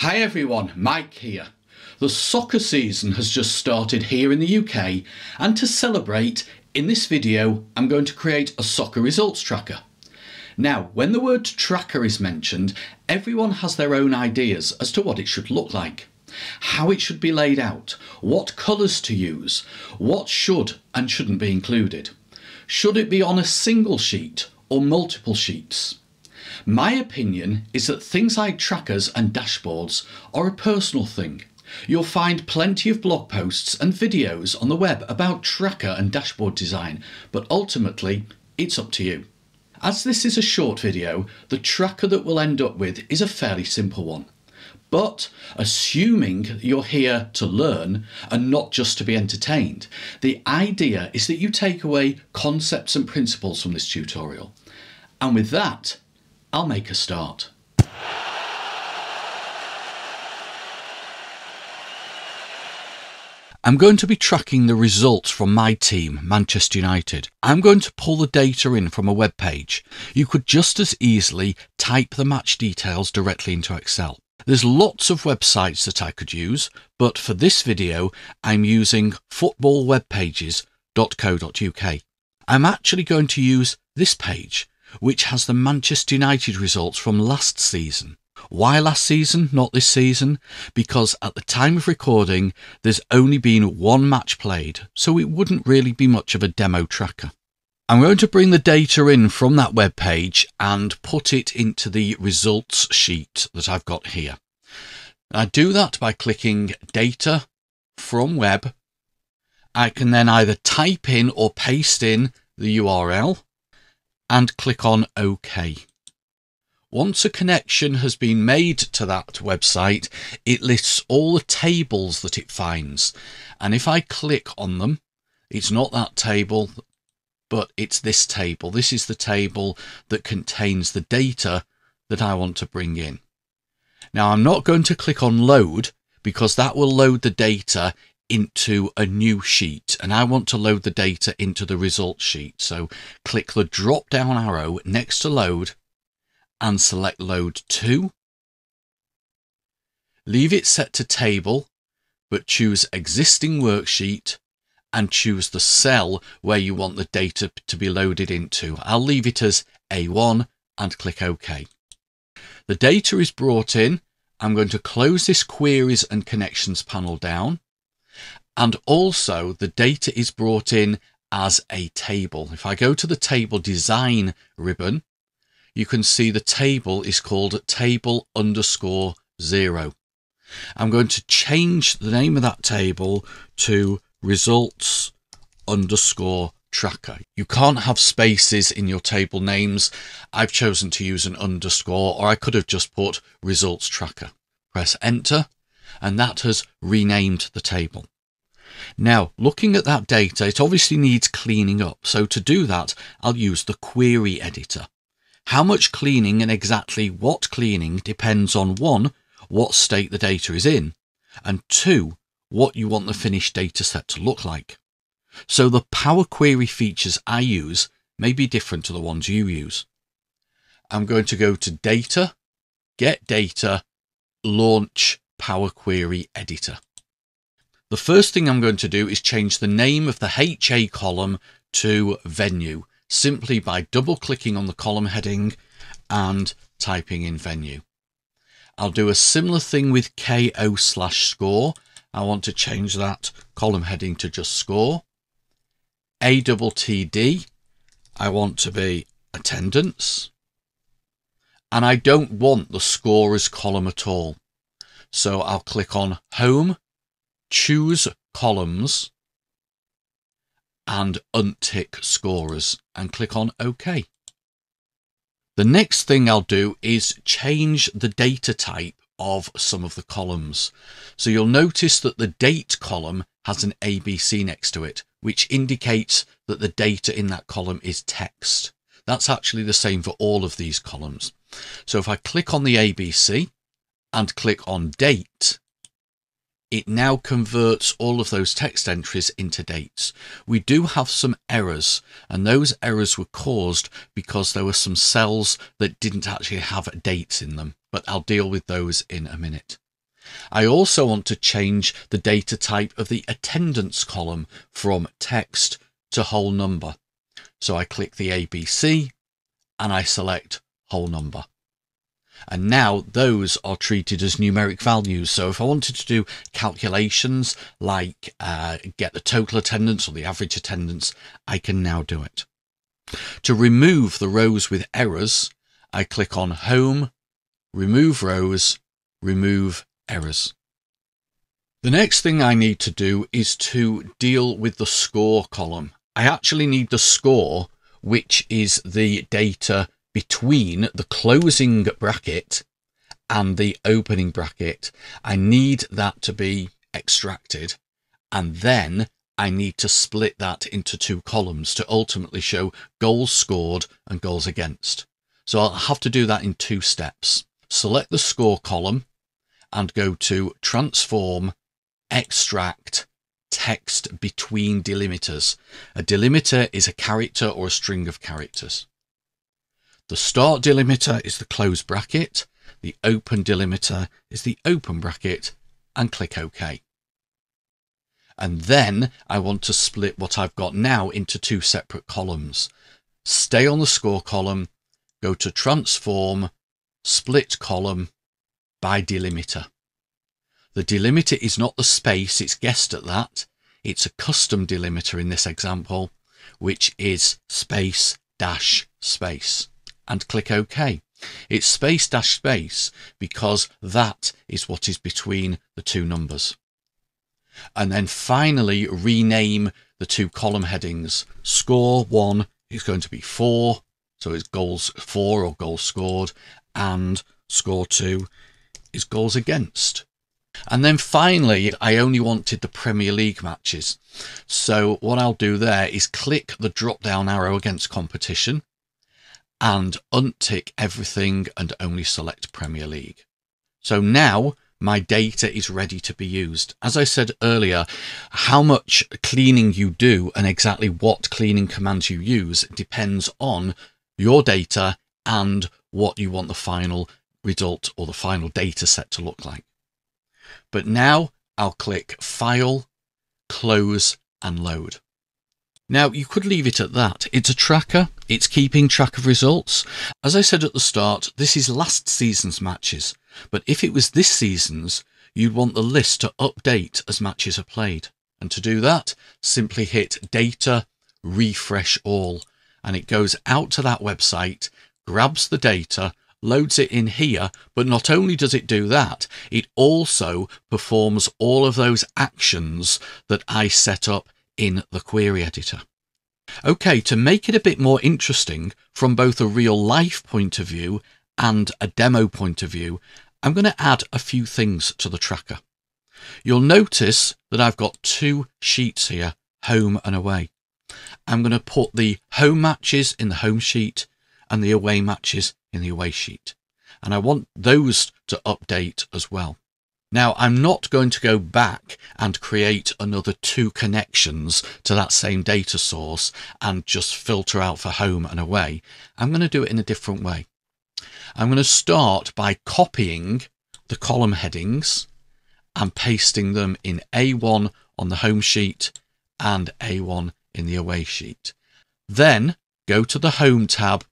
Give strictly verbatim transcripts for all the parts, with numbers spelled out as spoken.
Hi everyone, Mike here. The soccer season has just started here in the U K, and to celebrate, in this video I'm going to create a soccer results tracker. Now, when the word tracker is mentioned, everyone has their own ideas as to what it should look like, how it should be laid out, what colours to use, what should and shouldn't be included. Should it be on a single sheet or multiple sheets? My opinion is that things like trackers and dashboards are a personal thing. You'll find plenty of blog posts and videos on the web about tracker and dashboard design, but ultimately it's up to you. As this is a short video, the tracker that we'll end up with is a fairly simple one. But assuming you're here to learn and not just to be entertained, the idea is that you take away concepts and principles from this tutorial. And with that, I'll make a start. I'm going to be tracking the results from my team, Manchester United. I'm going to pull the data in from a web page. You could just as easily type the match details directly into Excel. There's lots of websites that I could use, but for this video, I'm using football web pages dot co dot U K. I'm actually going to use this page, which has the Manchester United results from last season. Why last season, not this season? Because at the time of recording, there's only been one match played, so it wouldn't really be much of a demo tracker. I'm going to bring the data in from that web page and put it into the results sheet that I've got here. I do that by clicking Data from Web. I can then either type in or paste in the U R L and click on OK. Once a connection has been made to that website, it lists all the tables that it finds. And if I click on them, it's not that table, but it's this table. This is the table that contains the data that I want to bring in. Now, I'm not going to click on load because that will load the data into a new sheet, and I want to load the data into the result sheet. So click the drop down arrow next to load and select load to. Leave it set to table, but choose existing worksheet and choose the cell where you want the data to be loaded into. I'll leave it as A one and click OK. The data is brought in. I'm going to close this queries and connections panel down. And also the data is brought in as a table. If I go to the table design ribbon, you can see the table is called table underscore zero. I'm going to change the name of that table to results underscore tracker. You can't have spaces in your table names. I've chosen to use an underscore, or I could have just put results tracker. Press enter, and that has renamed the table. Now, looking at that data, it obviously needs cleaning up. So to do that, I'll use the Query Editor. How much cleaning and exactly what cleaning depends on, one, what state the data is in, and two, what you want the finished data set to look like. So the Power Query features I use may be different to the ones you use. I'm going to go to Data, Get Data, Launch Power Query Editor. The first thing I'm going to do is change the name of the H A column to venue, simply by double clicking on the column heading and typing in venue. I'll do a similar thing with K O slash score. I want to change that column heading to just score. A T T D, I want to be attendance. And I don't want the scorers column at all. So I'll click on home, choose columns and untick scorers and click on OK. The next thing I'll do is change the data type of some of the columns. So you'll notice that the date column has an A B C next to it, which indicates that the data in that column is text. That's actually the same for all of these columns. So if I click on the A B C and click on date, it now converts all of those text entries into dates. We do have some errors, and those errors were caused because there were some cells that didn't actually have dates in them, but I'll deal with those in a minute. I also want to change the data type of the attendance column from text to whole number. So I click the A B C and I select whole number. And now those are treated as numeric values. So if I wanted to do calculations like uh, get the total attendance or the average attendance, I can now do it. To remove the rows with errors, I click on Home, Remove Rows, Remove Errors. The next thing I need to do is to deal with the score column. I actually need the score, which is the data between the closing bracket and the opening bracket. I need that to be extracted, and then I need to split that into two columns to ultimately show goals scored and goals against. So I'll have to do that in two steps. Select the score column and go to Transform, Extract, Text Between Delimiters. A delimiter is a character or a string of characters. The start delimiter is the close bracket, the open delimiter is the open bracket, and click OK. And then I want to split what I've got now into two separate columns. Stay on the score column, go to Transform, Split Column by Delimiter. The delimiter is not the space, it's guessed at that. It's a custom delimiter in this example, which is space dash space. And click OK. It's space dash space because that is what is between the two numbers. And then finally rename the two column headings. Score one is going to be four, so it's goals for or goals scored, and score two is goals against. And then finally, I only wanted the Premier League matches. So what I'll do there is click the drop down arrow against competition and untick everything and only select Premier League. So now my data is ready to be used. As I said earlier, how much cleaning you do and exactly what cleaning commands you use depends on your data and what you want the final result or the final data set to look like. But now I'll click File, Close and Load. Now, you could leave it at that. It's a tracker. It's keeping track of results. As I said at the start, this is last season's matches. But if it was this season's, you'd want the list to update as matches are played. And to do that, simply hit Data, Refresh All. And it goes out to that website, grabs the data, loads it in here. But not only does it do that, it also performs all of those actions that I set up in the Query Editor. Okay, to make it a bit more interesting from both a real life point of view and a demo point of view, I'm going to add a few things to the tracker. You'll notice that I've got two sheets here, home and away. I'm going to put the home matches in the home sheet and the away matches in the away sheet. And I want those to update as well. Now, I'm not going to go back and create another two connections to that same data source and just filter out for home and away. I'm going to do it in a different way. I'm going to start by copying the column headings and pasting them in A one on the home sheet and A one in the away sheet. Then go to the Home tab,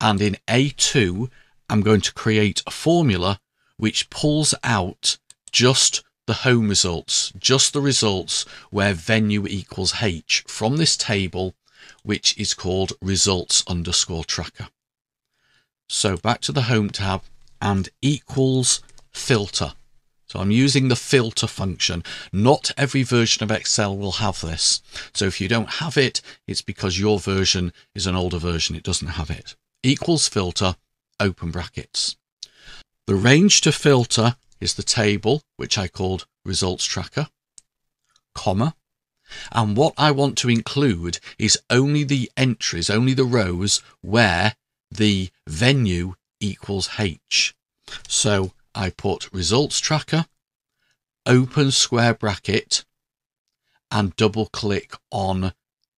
and in A two, I'm going to create a formula which pulls out just the home results, just the results where venue equals H from this table, which is called results underscore tracker. So back to the Home tab and equals filter. So I'm using the filter function. Not every version of Excel will have this. So if you don't have it, it's because your version is an older version. It doesn't have it. Equals filter, open brackets. The range to filter is the table, which I called results tracker, comma. And what I want to include is only the entries, only the rows where the venue equals H. So I put results tracker, open square bracket, and double click on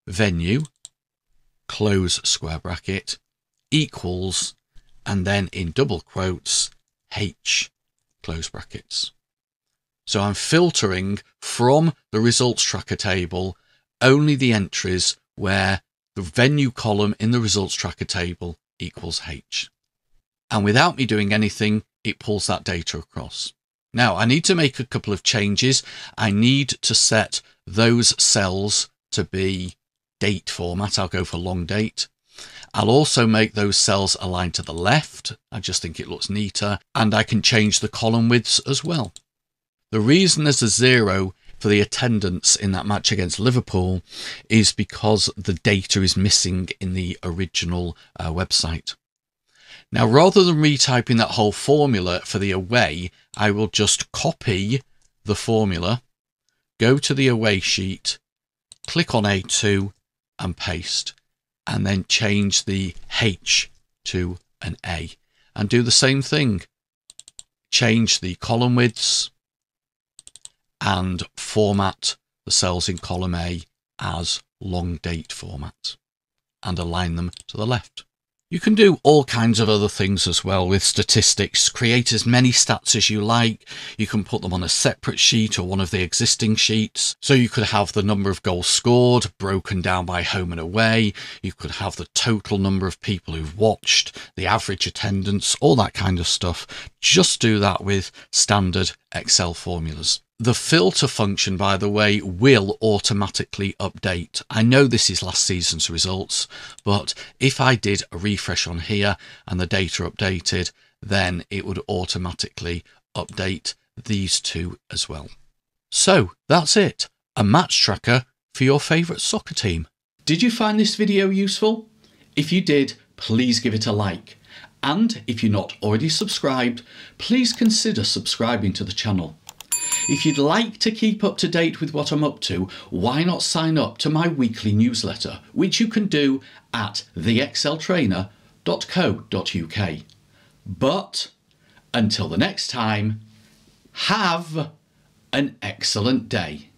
venue, close square bracket, equals, and then in double quotes, H. Close brackets. So I'm filtering from the results tracker table only the entries where the venue column in the results tracker table equals H. And without me doing anything, it pulls that data across. Now, I need to make a couple of changes. I need to set those cells to be date format. I'll go for long date. I'll also make those cells align to the left. I just think it looks neater. And I can change the column widths as well. The reason there's a zero for the attendance in that match against Liverpool is because the data is missing in the original uh, website. Now, rather than retyping that whole formula for the away, I will just copy the formula, go to the away sheet, click on A two and paste, and then change the H to an A and do the same thing. Change the column widths and format the cells in column A as long date format and align them to the left. You can do all kinds of other things as well with statistics. Create as many stats as you like. You can put them on a separate sheet or one of the existing sheets. So you could have the number of goals scored broken down by home and away. You could have the total number of people who've watched, the average attendance, all that kind of stuff. Just do that with standard Excel formulas. The filter function, by the way, will automatically update. I know this is last season's results, but if I did a refresh on here and the data updated, then it would automatically update these two as well. So that's it. A match tracker for your favourite soccer team. Did you find this video useful? If you did, please give it a like. And if you're not already subscribed, please consider subscribing to the channel. If you'd like to keep up to date with what I'm up to, why not sign up to my weekly newsletter, which you can do at the excel trainer dot co dot U K. But until the next time, have an excellent day.